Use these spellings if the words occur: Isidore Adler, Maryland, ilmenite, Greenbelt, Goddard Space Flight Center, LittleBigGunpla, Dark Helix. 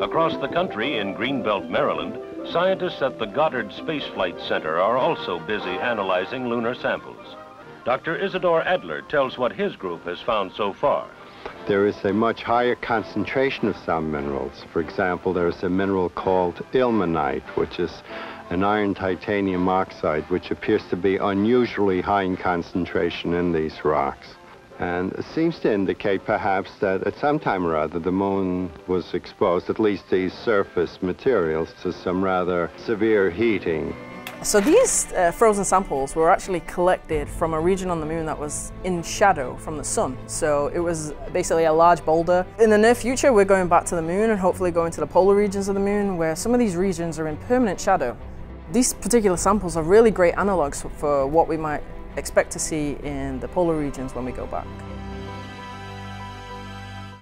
Across the country in Greenbelt, Maryland, scientists at the Goddard Space Flight Center are also busy analyzing lunar samples. Dr. Isidore Adler tells what his group has found so far. There is a much higher concentration of some minerals. For example, there is a mineral called ilmenite, which is an iron titanium oxide, which appears to be unusually high in concentration in these rocks. And it seems to indicate perhaps that at some time or other the moon was exposed, at least these surface materials, to some rather severe heating. So these frozen samples were actually collected from a region on the moon that was in shadow from the sun. So it was basically a large boulder. In the near future, we're going back to the moon and hopefully going to the polar regions of the moon, where some of these regions are in permanent shadow. These particular samples are really great analogues for what we might expect to see in the polar regions when we go back.